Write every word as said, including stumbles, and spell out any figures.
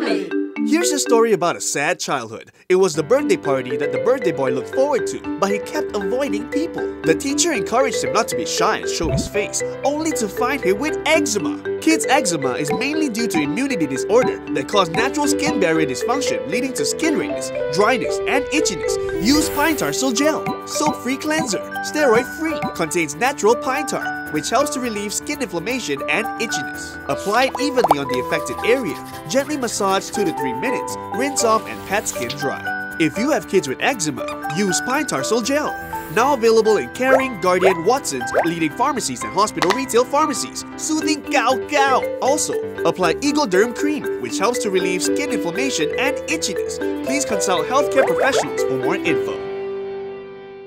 family. Here's a story about a sad childhood. It was the birthday party that the birthday boy looked forward to, but he kept avoiding people. The teacher encouraged him not to be shy and show his face, only to find him with eczema. Kids' eczema is mainly due to immunity disorder that caused natural skin barrier dysfunction, leading to skin redness, dryness, and itchiness. Use Pinetarsol Gel, soap-free cleanser, steroid-free, contains natural pine tar, which helps to relieve skin inflammation and itchiness. Apply it evenly on the affected area. Gently massage two to three minutes, rinse off and pat skin dry. If you have kids with eczema, use Pinetarsol Gel. Now available in Caring, Guardian, Watson's, leading pharmacies and hospital retail pharmacies. Soothing Cow Cow. Also, apply Egoderm Cream, which helps to relieve skin inflammation and itchiness. Please consult healthcare professionals for more info.